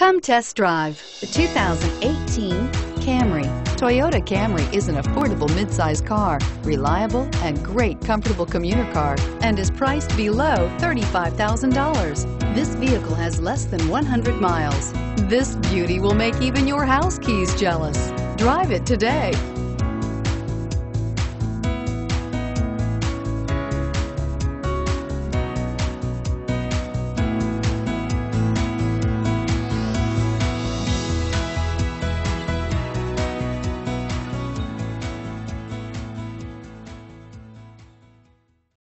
Come test drive the 2018 Camry. Toyota Camry is an affordable midsize car, reliable and great comfortable commuter car, and is priced below $35,000. This vehicle has less than 100 miles. This beauty will make even your house keys jealous. Drive it today.